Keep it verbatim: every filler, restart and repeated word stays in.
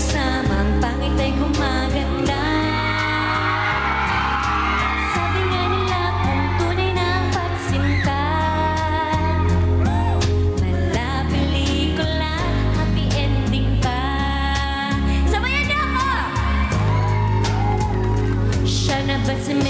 kasamang pangit ay gumaganda. Sabi nga nila kung tunay ng pagsinta, mala pelikula, happy ending pa. Sabayan niyo ako! Siya na ba si